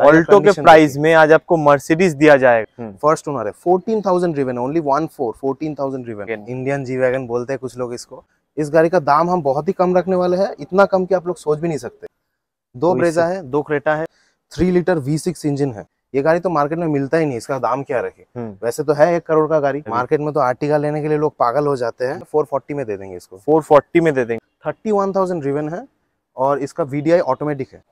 Alto के price में आज आपको मर्सिडीज दिया जाएगा। फर्स्ट ओनर है, 14,000 driven, only 14,000 driven, Indian G wagon बोलते हैं कुछ लोग इसको। इस गाड़ी का दाम हम बहुत ही कम रखने वाले हैं, इतना कम कि आप लोग सोच भी नहीं सकते। दो ब्रेजा है, दो क्रेटा है, 3 लीटर V6 इंजन है। ये गाड़ी तो मार्केट में मिलता ही नहीं, इसका दाम क्या रखे। वैसे तो है 1 करोड़ का गाड़ी, मार्केट में तो आर्टिगा लेने के लिए लोग पागल हो जाते हैं। 440 में दे देंगे इसको, 440 में दे देंगे। 31,000 रिवेन है और इसका VDI ऑटोमेटिक है।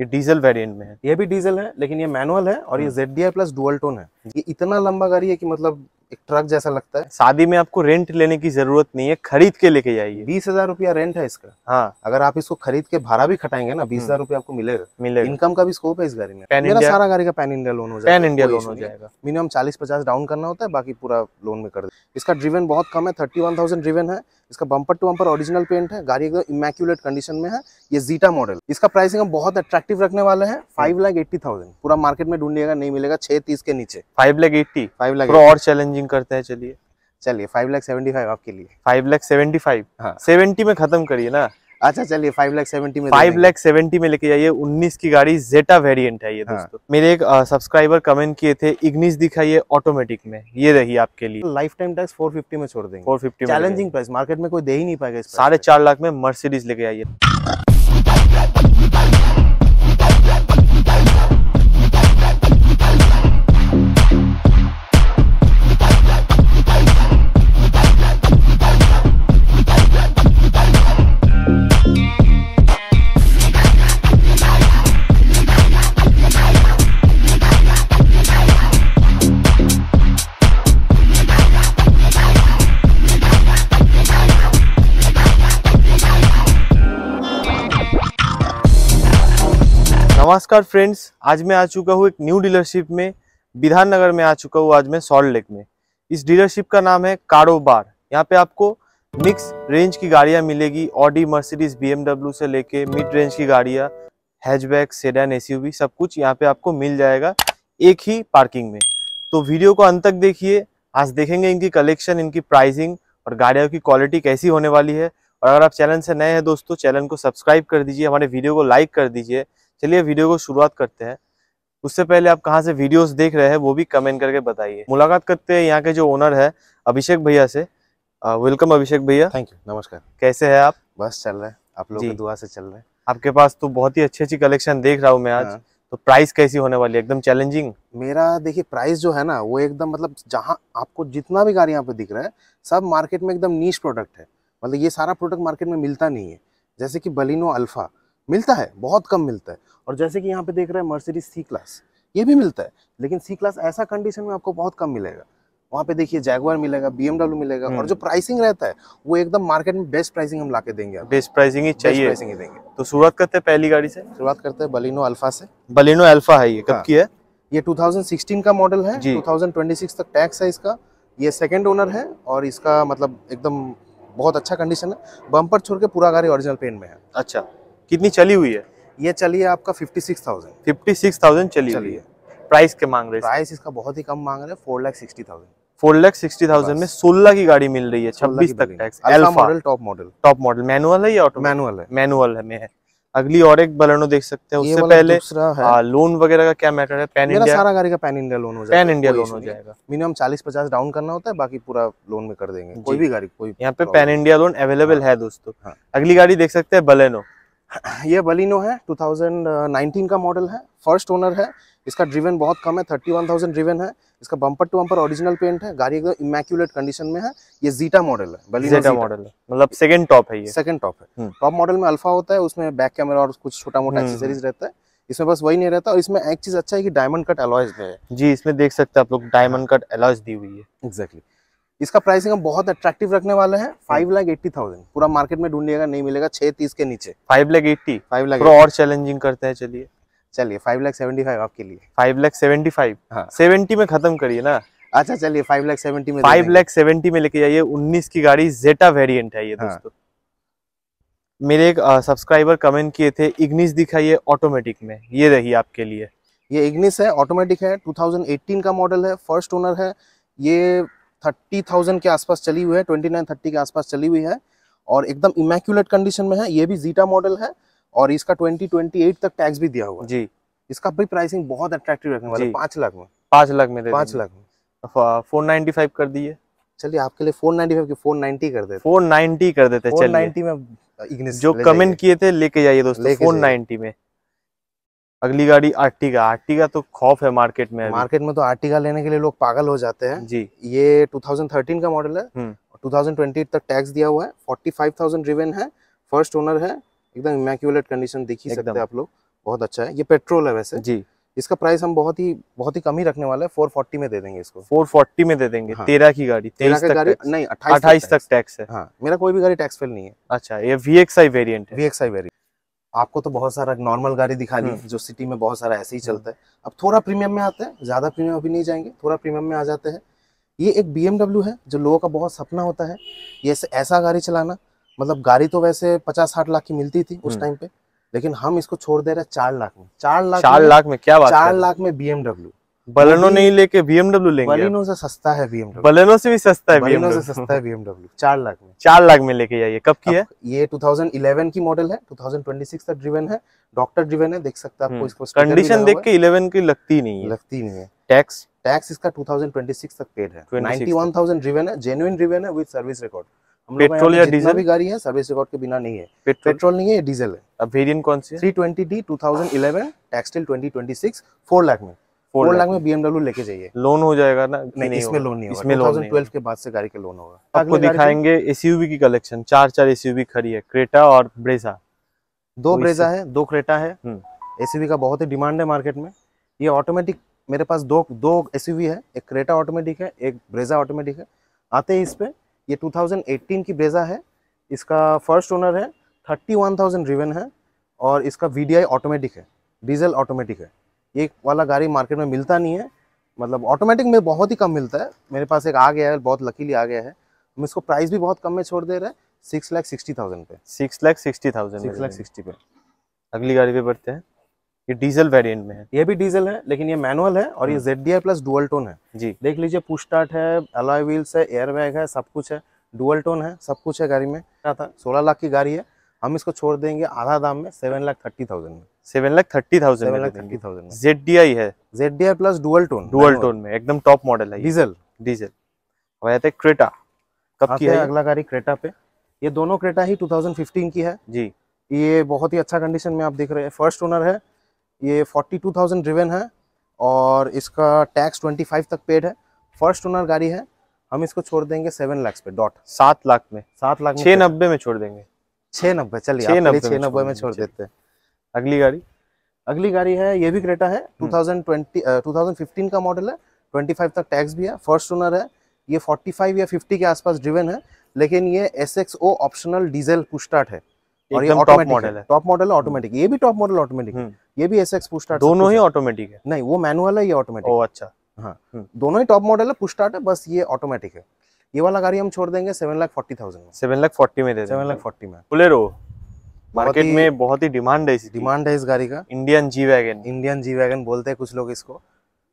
ये डीजल वेरिएंट में है, ये भी डीजल है लेकिन ये मैनुअल है और ये ZDI प्लस डुअल टोन है। ये इतना लंबा गाड़ी है कि मतलब एक ट्रक जैसा लगता है। शादी में आपको रेंट लेने की जरूरत नहीं है, खरीद के लेके जाइए। 20,000 रुपया रेंट है इसका। हाँ, अगर आप इसको खरीद के भाड़ा भी खटाएंगे ना, 20,000 रुपया आपको मिलेगा। इनकम का भी स्कोप है इस गाड़ी में। मेरा सारा गाड़ी का पैन इंडिया लोन हो जाएगा, पैन इंडिया लोन हो जाएगा। मिनिमम 40-50 डाउन करना होता है, बाकी पूरा लोन में कर दे। इसका ड्रिवेन बहुत कम है, 31,000 ड्रिवेन है। इसका bumper to bumper original paint है, गाड़ी एकदम इमेक्यूलेट कंडीशन में है। ये जीटा मॉडल, इसका प्राइसिंग हम बहुत अट्रैक्टिव रखने वाले हैं, 5,80,000। पूरा मार्केट में ढूंढिएगा नहीं मिलेगा 630 के नीचे। 5,80,000, 5 लाख और चैलेंजिंग करते हैं। चलिए 5,75,000 आपके लिए, 5,75,000। हाँ, 70 में खत्म करिए ना। अच्छा चलिए 5,70,000 में, 5,70,000 में लेके जाइए। 19 की गाड़ी, जेटा वेरिएंट है ये दोस्तों। हाँ। मेरे एक सब्सक्राइबर कमेंट किए थे, इग्निस दिखाइए ऑटोमेटिक में, ये रही आपके लिए। लाइफ टाइम टैक्स 450 में छोड़ देंगे, 450। चैलेंजिंग प्राइस, मार्केट में कोई दे ही नहीं पाएगा। 4.5 लाख में मर्सिडीज लेके आइए। नमस्कार फ्रेंड्स, आज मैं आ चुका हूँ एक न्यू डीलरशिप में, विधान नगर में आ चुका हूँ आज मैं, सॉल्ट लेक में। इस डीलरशिप का नाम है कार ओ बार। यहाँ पे आपको मिक्स रेंज की गाड़ियाँ मिलेगी, ऑडी, मर्सिडीज, BMW से लेके मिड रेंज की गाड़ियाँ, हैचबैक, सेडान, SUV, सब कुछ यहाँ पे आपको मिल जाएगा एक ही पार्किंग में। तो वीडियो को अंत तक देखिए। आज देखेंगे इनकी कलेक्शन, इनकी प्राइसिंग और गाड़ियों की क्वालिटी कैसी होने वाली है। और अगर आप चैनल से नए हैं दोस्तों, चैनल को सब्सक्राइब कर दीजिए, हमारे वीडियो को लाइक कर दीजिए। चलिए वीडियो को शुरुआत करते हैं। उससे पहले आप कहां से वीडियोस देख रहे हैं वो भी कमेंट करके बताइए। मुलाकात करते हैं यहाँ के जो ओनर है, अभिषेक भैया से। वेलकम अभिषेक भैया। थैंक यू, नमस्कार। कैसे हैं आप? बस चल रहे हैं, आप लोगों की दुआ से चल रहे हैं। आपके पास तो बहुत ही अच्छी अच्छी कलेक्शन देख रहा हूँ मैं आज। तो प्राइस कैसी होने वाली है? एकदम चैलेंजिंग। मेरा देखिए प्राइस जो है ना वो एकदम मतलब, जहाँ आपको जितना भी गाड़ी यहाँ पे दिख रहा है सब मार्केट में एकदम नीश प्रोडक्ट है। मतलब ये सारा प्रोडक्ट मार्केट में मिलता नहीं है। जैसे कि बलिनो अल्फा मिलता है, बहुत कम मिलता है। और जैसे कि यहाँ पे देख रहे हैं मर्सिडीज C क्लास, ये भी मिलता है लेकिन C क्लास ऐसा कंडीशन में आपको बहुत कम मिलेगा। वहाँ पे देखिए जैगुआर मिलेगा, BMW मिलेगा। और जो प्राइसिंग रहता है वो एकदम मार्केट में बेस्ट प्राइसिंग हम लाके देंगे, बेस्ट प्राइसिंग ही चाहिए, बेस्ट प्राइसिंग ही देंगे। तो शुरुआत करते हैं पहली गाड़ी से। शुरुआत करते हैं बलिनो अल्फा से। बलिनो अल्फा है ये, कब की है? ये 2016 का मॉडल है, 2026 तक टैक्स है इसका। ये सेकेंड ओनर है और इसका मतलब एकदम बहुत अच्छा कंडीशन है। बम्पर छोड़ के पूरा गाड़ी ओरिजिनल पेंट में है। अच्छा, कितनी चली हुई है ये? चली है आपका 56,000, 56,000 चली हुई है। प्राइस क्या मांग रहे हैं? प्राइस इसका बहुत ही कम मांग रहे हैं, 4,60,000। 4,60,000 में 16 की गाड़ी मिल रही है, 26 तक tax. Alpha model, top model. Manual है या ऑटो? मैनुअल है, मैनुअल है में है। अगली और एक बलेनो देख सकते हैं। उससे पहले लोन वगैरह का क्या मैटर है? पैन इंडिया, सारा गाड़ी का पैन इंडिया लोन हो जाएगा, पैन इंडिया लोन हो जाएगा। मिनिमम 40-50 डाउन करना होता है, बाकी पूरा लोन में कर देंगे। कोई भी गाड़ी, कोई यहाँ पे पैन इंडिया लोन अवेलेबल है दोस्तों। अगली गाड़ी देख सकते हैं बलेनो। ये बलिनो है, 2019 का मॉडल है, फर्स्ट ओनर है। इसका ड्रिवेन बहुत कम है, 31,000 ड्रिवेन है। इसका bumper to bumper original paint है, गाड़ी एकदम इमेक्यूलेट कंडीशन में है। ये जीटा मॉडल है, बलिनो जीटा मॉडल है, मतलब सेकंड टॉप है ये, सेकंड टॉप है। टॉप मॉडल में अल्फा होता है, उसमें बैक कैमरा और कुछ छोटा मोटा एक्सेसरीज रहता है, इसमें बस वही नहीं रहता। और इसमें एक चीज अच्छा है कि डायमंड कट अलॉयज है जी, इसमें देख सकते हैं आप लोग, डायमंड कट अलॉयज दी हुई है। एग्जैक्टली। इसका प्राइसिंग हम बहुत अट्रैक्टिव रखने वाले हैं, 5,80,000। पूरा मार्केट में ढूंढिएगा नहीं मिलेगा 630 के नीचे। 5,80,000 और चैलेंजिंग करते हैं। चलिए 5,75,000 आपके लिए, 5,75,000। हाँ, 70 में खत्म करिए ना। अच्छा चलिए 5,70,000 में, 5,70,000 में लेके जाइए। 19 की गाड़ी, जेटा वेरिएंट है ये दोस्तों। मेरे एक सब्सक्राइबर कमेंट किए थे, इग्निस दिखाइए ऑटोमेटिक में, ये रही आपके लिए। ये इग्निस है, ऑटोमेटिक है, 2018 का मॉडल है, फर्स्ट ओनर है। ये 30,000 के आसपास चली हुई है, 29-30 के आसपास चली हुई है और एकदम इमेक्यूलेट कंडीशन में है। ये भी जीटा मॉडल है और इसका 2028 तक टैक्स भी दिया हुआ है जी। इसका भी प्राइसिंग बहुत अट्रैक्टिव रखने वाले 5 लाख में, 5 लाख में 5 लाख में 495 कर दिए। चलिए आपके लिए 495 की 490 कर देते, 490 कर देते। 490 में इग्निस जो कमेंट किए थे लेके जाइए दोस्तों 490 में। अगली गाड़ी आर्टिगा। आर्टिगा तो खौफ है मार्केट में, मार्केट में तो आर्टिगा लेने के लिए लोग पागल हो जाते हैं जी। ये 2013 का मॉडल है, 2020 तक टैक्स दिया हुआ है, 45,000 ड्रिवन है, फर्स्ट ओनर है, एकदम इमैक्यूलेट कंडीशन देख ही सकते हैं आप लोग, बहुत अच्छा है। ये पेट्रोल है वैसे जी। इसका प्राइस हम बहुत ही कम ही रखने वाला है, 440 में दे देंगे इसको, 440 में दे देंगे। 13 की गाड़ी, 23 नहीं 28 तक टैक्स है। हाँ, मेरा कोई भी गाड़ी टैक्स फेल नहीं है। अच्छा, ये VXI वेरिएंट है। VXI वेरिएंट आपको तो बहुत सारा नॉर्मल गाड़ी दिखा दी जो सिटी में बहुत सारा ऐसे ही चलता है। अब थोड़ा प्रीमियम में आते हैं, ज्यादा प्रीमियम अभी नहीं जाएंगे, थोड़ा प्रीमियम में आ जाते हैं। ये एक BMW है जो लोगों का बहुत सपना होता है, ये ऐसा गाड़ी चलाना। मतलब गाड़ी तो वैसे 50-60 लाख की मिलती थी उस टाइम पे, लेकिन हम इसको छोड़ दे रहे 4 लाख में। 4 लाख में क्या बात, 4 लाख में BMW। बलेनो नहीं लेके BMW लेंगे। बलेनो से सस्ता है BMW, बलेनो से भी सस्ता है BMW, से सस्ता है BMW। 4 लाख में, 4 लाख में लेके जाइए। कब की है ये? 2011 की मॉडल है, 2026 तक ड्रिवन है, डॉक्टर ड्रिवन है, देख सकते हैं आपको। इसको कंडीशन देख के 11 की लगती नहीं है। टैक्स इसका 2026 तक पेड है, 91,000 ड्रिवन है, जेन्युइन ड्रिवन है विद सर्विस रिकॉर्ड। पेट्रोल या डीजल भी गाड़ी है, सर्विस रिकॉर्ड के बिना नहीं है। पेट्रोल नहीं है, ये डीजल है। अब वेरिएंट कौन सी है? 320D 2011 टेक्सटाइल 2026 4 लाख में। 4 लाख में BMW लेके जाइए। लोन हो जाएगा ना? नहीं, इसमें लोन नहीं होगा, 2012 के बाद से गाड़ी के लोन होगा। आपको दिखाएंगे एसयूवी की कलेक्शन, 4 एसयूवी खड़ी है, क्रेटा और ब्रेजा। 2 ब्रेजा है, 2 क्रेटा है। एसयूवी का बहुत ही डिमांड है मार्केट में। ये ऑटोमेटिक मेरे पास दो एसयूवी है, एक क्रेटा ऑटोमेटिक है, एक ब्रेजा ऑटोमेटिक है। आते हैं इस पे, ये 2018 की ब्रेजा है, इसका फर्स्ट ओनर है, 31,000 रिवन है और इसका VDI ऑटोमेटिक है, डीजल ऑटोमेटिक है। ये वाला गाड़ी मार्केट में मिलता नहीं है, मतलब ऑटोमेटिक में बहुत ही कम मिलता है। मेरे पास एक आ गया है, बहुत लकीली आ गया है। हम इसको प्राइस भी बहुत कम में छोड़ दे रहे हैं, 6,60,000 पे। 6,60,000 पे। अगली गाड़ी पे बढ़ते हैं, ये डीजल वेरिएंट में है। ये भी डीजल है लेकिन ये मैनुअल है और ये ZDI प्लस डुअल टोन है जी। देख लीजिए, पुश स्टार्ट है, अलॉय व्हील्स है, एयरबैग है, सब कुछ है, डुअल टोन है, सब कुछ है गाड़ी में। 16 लाख की गाड़ी है, हम इसको छोड़ देंगे आधा दाम में, 7,30,000 में। 7,30,000 ZDI है, ZDI प्लस डुअल टोन में, एकदम टॉप मॉडल है, डीजल। अब आते हैं क्रेटा। कब की है अगला गाड़ी? क्रेटा पे, ये दोनों क्रेटा ही 2015 की है जी। ये बहुत ही अच्छा कंडीशन में आप देख रहे हैं, फर्स्ट ओनर है, ये 42,000 ड्रिवन है और इसका टैक्स 25 तक पेड है, फर्स्ट ओनर गाड़ी है। हम इसको छोड़ देंगे 7 लाख पे, डॉट 7 लाख में। 7 लाख 690 में छोड़ देंगे। 690, चलिए 690 में छोड़ देते हैं। अगली गाड़ी है, ये भी क्रेटा है, 2015 का मॉडल है, 25 तक टैक्स भी है, फर्स्ट ओनर है। ये 45 या 50 के आसपास ड्रिवन है, लेकिन ये SXO optional diesel push start है और ये टॉप मॉडल है, ऑटोमेटिक। ये भी टॉप मॉडल ऑटोमेटिक है, ये भी SX पुश स्टार्ट। दोनों ही ऑटोमेटिक है? नहीं, वो मैनुअल है, ये ऑटोमेटिक। ओह अच्छा, हाँ, दोनों ही टॉप मॉडल है, पुश स्टार्ट है, बस ये ऑटोमेटिक है। ये वाला गाड़ी हम छोड़ देंगे 7,40,000 में। 7,40,000 में दे देंगे। 7,40,000 में। बोलेरो मार्केट में बहुत ही डिमांड है इस गाड़ी का। इंडियन जी वैगन बोलते हैं कुछ लोग इसको।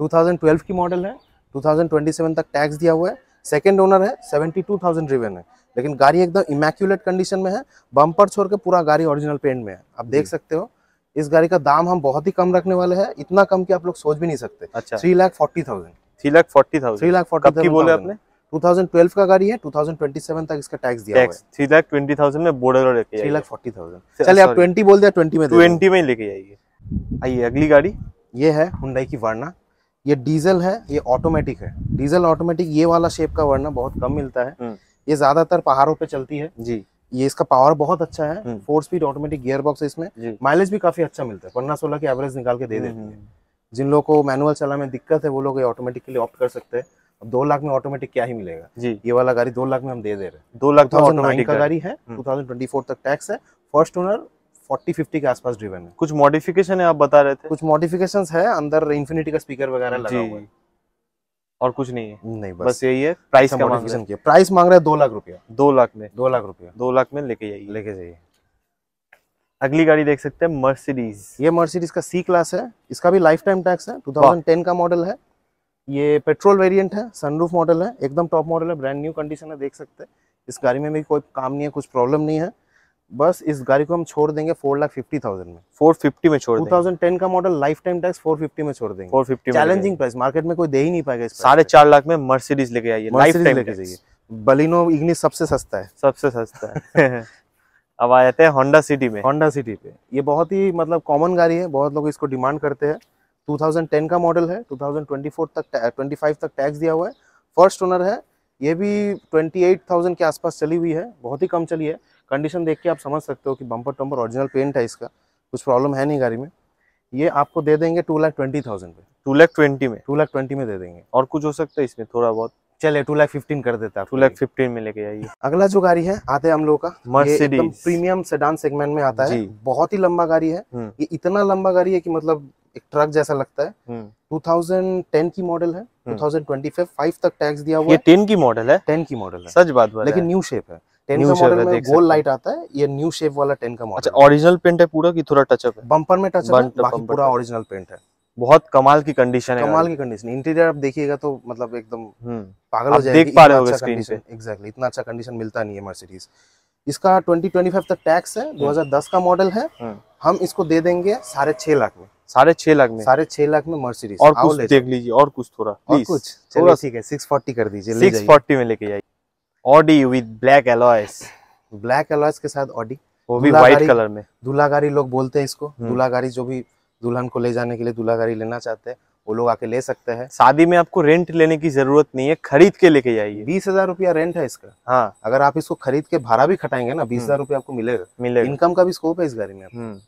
2012 की मॉडल है, 2027 तक टैक्स दिया हुआ है, सेकंड ओनर है, 72,000 रिवेन है, लेकिन गाड़ी एकदम इमैक्यूलेट कंडीशन में है। बम्पर छोड़ के पूरा गाड़ी ओरिजिनल पेंट में है, आप देख सकते हो। इस गाड़ी का दाम हम बहुत ही कम रखने वाले हैं, इतना कम कि आप लोग सोच भी नहीं सकते। अच्छा, 3,40,000। 3,40,000 2012 का गाड़ी है, 2027 तक इसका टैक्स दिया हुआ है। 3,20,000 में बॉर्डर लेके जाइए। 3,40,000। चलिए आप 20 बोल दिया, 20 में लेके जाइए। आइए अगली गाड़ी, ये है हुंडई की वर्ना। ये डीजल है, ये ऑटोमेटिक है, डीजल ऑटोमेटिक। ये वाला शेप का वर्ना बहुत कम मिलता है, ये ज्यादातर पहाड़ों पे चलती है जी। ये इसका पावर बहुत अच्छा है, 4 स्पीड ऑटोमेटिक गियरबॉक्स है इसमें, माइलेज भी काफी अच्छा मिलता है, 15-16 की एवरेज निकाल के दे देती है। जिन लोगों को मैनुअल चलाने में दिक्कत है वो लोग ये ऑटोमेटिक के लिए ऑप्ट कर सकते हैं। अब 2 लाख में ऑटोमेटिक क्या ही मिलेगा जी। ये वाला गाड़ी 2 लाख में हम दे रहे हैं। 2 लाख ऑटोमेटिक का गाड़ी है, 2024 तक टैक्स है, फर्स्ट ओनर, 40-50 के आसपास ड्रिवन है। कुछ मॉडिफिकेशन है आप बता रहे थे? कुछ मॉडिफिकेशंस है, अंदर इंफिनिटी का स्पीकर वगैरह लगा हुआ है और कुछ नहीं है। नहीं, बस यही है। प्राइस का मॉडिफिकेशन किया, प्राइस मांग रहा है 2 लाख रुपया। 2 लाख में लेके जाइए। अगली गाड़ी देख सकते हैं, मर्सिडीज। ये मर्सिडीज का C क्लास है, इसका भी लाइफ टाइम टैक्स है, 2010 का मॉडल है, ये पेट्रोल वेरिएंट है, सनरूफ मॉडल है, एकदम टॉप मॉडल है, ब्रांड न्यू कंडीशन है, देख सकते हैं। इस गाड़ी में भी कोई काम नहीं है, कुछ प्रॉब्लम नहीं है। बस इस गाड़ी को हम छोड़ देंगे 4,50,000 में, 450 में छोड़ देंगे। 2010 का मॉडल, लाइफ टाइम टैक्स, 450 में छोड़ देंगे। 450 चैलेंजिंग प्राइस, मार्केट में कोई दे ही नहीं पाएगा। 4.5 लाख में मर्सिडीज लेके आइए, लाइफ टाइम लेके जाइए। बलिनो इग्निस सबसे सस्ता है, सबसे सस्ता है। अब आ जाते हैं होंडा सिटी में। होंडा सिटी पे ये बहुत ही मतलब कॉमन गाड़ी है, बहुत लोग इसको डिमांड करते हैं। 2010 का मॉडल है, 2024 तक 25 तक टैक्स दिया हुआ है, फर्स्ट ओनर है। ये भी 28,000 के आसपास चली हुई है, बहुत ही कम चली है। कंडीशन देख के आप समझ सकते हो कि बम्पर टम्पर ओरिजिनल पेंट है इसका, कुछ प्रॉब्लम है नहीं गाड़ी में। ये आपको दे देंगे 2,20,000 पे, 2,20,000 में, 2,20,000 में दे देंगे। और कुछ हो सकता है इसमें थोड़ा बहुत, चले 2,15,000 कर देता है, 2,15,000 में लेके आइए। अगला जो गाड़ी है, आते हैं हम लोग का मर्सिडीज। एकदम प्रीमियम सेडान सेगमेंट में आता है, बहुत ही लंबा गाड़ी है। ये इतना लंबा गाड़ी है कि मतलब एक ट्रक जैसा लगता है। 2010 की मॉडल है, 2025 तक टैक्स दिया हुआ है। ये 10 की मॉडल है, 10 की मॉडल है, सच बात है, लेकिन न्यू शेप है। 10 का मॉडल में गोल लाइट आता है, ये न्यू शेप वाला 10 का मॉडल। अच्छा, ओरिजिनल पेंट है पूरा कि थोड़ा टचअप है? बम्पर में टचअप है, बाकी पूरा ओरिजिनल पेंट है। बहुत कमाल की कंडीशन है, कमाल की कंडीशन। इंटीरियर आप देखिएगा तो मतलब एकदम पागल हो जाएगा, देख पा रहे होगा स्क्रीन पे। एग्जैक्टली, इतना अच्छा कंडीशन मिलता नहीं है मर्सिडीज। इसका 2025 तक टैक्स है, 2010 का मॉडल है। हम इसको दे देंगे 6.5 लाख में, 6.5 लाख में, 6.5 लाख में मर्सिडीज। और कुछ देख लीजिए, और कुछ थोड़ा, और कुछ चलिए ठीक है, 640 कर दीजिए, 640 में लेके जाइए। Audi with black alloys, black alloys के साथ ऑडी, वो भी व्हाइट कलर में। दूल्हा गाड़ी लोग बोलते हैं इसको, दूल्हा गाड़ी। जो भी दुल्हन को ले जाने के लिए दूल्हा गाड़ी लेना चाहते हैं वो लोग आके ले सकते हैं। शादी में आपको रेंट लेने की जरूरत नहीं है, खरीद के लेके जाइए। 20,000 रुपया रेंट है इसका। हाँ, अगर आप इसको खरीद के भाड़ा भी खटाएंगे ना, 20,000 रुपया आपको मिलेगा। इनकम का भी स्कोप है इस गाड़ी में।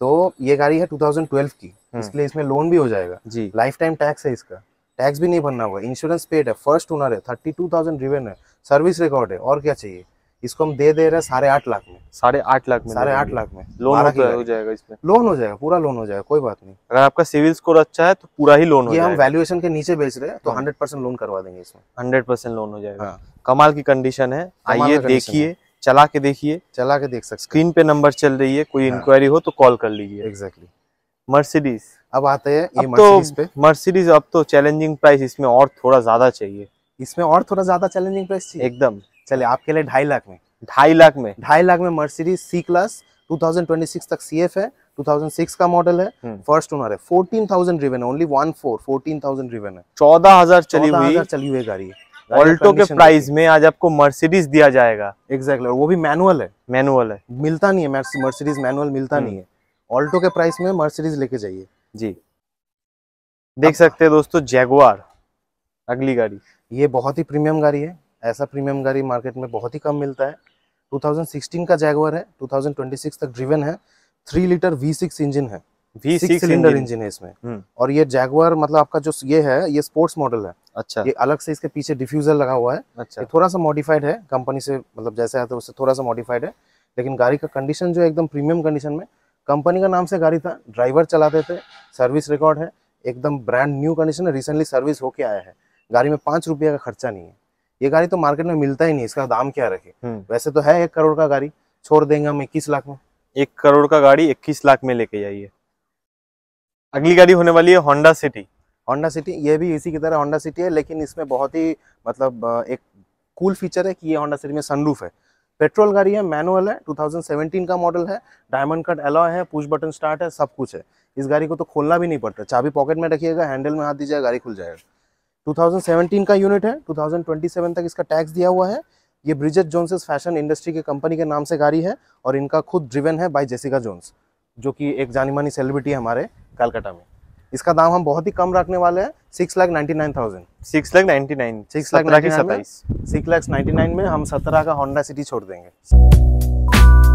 तो ये गाड़ी है 2012 की, इसलिए इसमें लोन भी हो जाएगा जी। लाइफ टाइम टैक्स है इसका, टैक्स भी नहीं भरना हुआ, इंश्योरेंस पेड है, फर्स्ट ओनर है, 32,000 रिवेन है, सर्विस रिकॉर्ड है। और क्या चाहिए? इसको हम दे दे रहे 8.5 लाख में, 8.5 लाख में, 8.5 लाख में। लोन हो जाएगा इसमें, लोन हो जाएगा, पूरा लोन हो जाएगा, कोई बात नहीं। अगर आपका सिविल स्कोर अच्छा है तो पूरा ही लोन हो जाएगा। ये हम वैल्यूएशन के नीचे बेच रहे हैं तो 100% लोन करवा देंगे इसमें, 100% लोन हो जाएगा। कमाल की कंडीशन है, आइए देखिए, चला के देखिए, चला के देख सकते। स्क्रीन पे नंबर चल रही है, कोई इंक्वायरी हो तो कॉल कर लीजिए। Exactly, Mercedes. अब आते हैं ये मर्सिडीज पे। मर्सिडीज अब तो चैलेंजिंग प्राइस इसमें और थोड़ा ज्यादा चाहिए, इसमें और थोड़ा ज्यादा चैलेंजिंग प्राइस चाहिए एकदम। चलिए आपके लिए 2.5 लाख में, 2.5 लाख में, 2.5 लाख में मर्सिडीज सी क्लास। 2026 तक सीएफ है, 2006 का मॉडल है, फर्स्ट ओनर है, 14,000 रिवेन, ओनली 14,000 रिवेन है, 14,000 चली हुई गाड़ी है। ऑल्टो के प्राइस में आज आपको मर्सिडीज दिया जाएगा। एग्जैक्टली, वो भी मैनुअल है, मैनुअल है, मिलता नहीं है मर्सिडीज, मैनुअल मिलता नहीं है। ऑल्टो के प्राइस में मर्सिडीज लेके जाइए जी। देख सकते हैं दोस्तों, जैगुआर अगली गाड़ी। ये बहुत ही प्रीमियम गाड़ी है, ऐसा प्रीमियम गाड़ी मार्केट में बहुत ही कम मिलता है। 2016 का जैगुआर है, 2026 तक ड्रिवन है, 3 लीटर V6 इंजन है, V6 सिलेंडर इंजन है इसमें। और ये जैगुआर मतलब आपका जो ये है, ये स्पोर्ट्स मॉडल है। अच्छा, ये अलग से इसके पीछे डिफ्यूजर लगा हुआ है। अच्छा, ये थोड़ा सा मॉडिफाइड है कंपनी से, मतलब जैसे आता है उससे थोड़ा सा मॉडिफाइड है, लेकिन गाड़ी का कंडीशन जो है एकदम प्रीमियम कंडीशन में। कंपनी का नाम से गाड़ी था, ड्राइवर चलाते थे, सर्विस रिकॉर्ड है, एकदम ब्रांड न्यू कंडीशन है, रिसेंटली सर्विस होके आया है। गाड़ी में 5 रुपया का खर्चा नहीं है। ये गाड़ी तो मार्केट में मिलता ही नहीं, इसका दाम क्या रखे। वैसे तो है 1 करोड़ का गाड़ी, छोड़ देंगे हम 21 लाख में। 1 करोड़ का गाड़ी 21 लाख में लेके जाइए। अगली गाड़ी होने वाली है होंडा सिटी। होंडा सिटी ये भी इसी की तरह होंडा सिटी है, लेकिन इसमें बहुत ही मतलब एक कूल फीचर है कि ये होंडा सिटी में सनरूफ है। पेट्रोल गाड़ी है, मैनुअल है, 2017 का मॉडल है, डायमंड कट एलॉय है, पुश बटन स्टार्ट है, सब कुछ है। इस गाड़ी को तो खोलना भी नहीं पड़ता, चाबी पॉकेट में रखिएगा, हैंडल में हाथ दीजिएगा, गाड़ी खुल जाएगा। 2017 का यूनिट है, 2027 तक इसका टैक्स दिया हुआ है। ये ब्रिजेट जोन्स फैशन इंडस्ट्री की कंपनी के नाम से गाड़ी है और इनका खुद ड्रिवन है बाय जेसिका जोन्स, जो कि एक जानी मानी सेलिब्रिटी है हमारे कलकत्ता में। इसका दाम हम बहुत ही कम रखने वाले हैं, 6,99,000, 6,99,000 में हम 17 का होंडा सिटी छोड़ देंगे।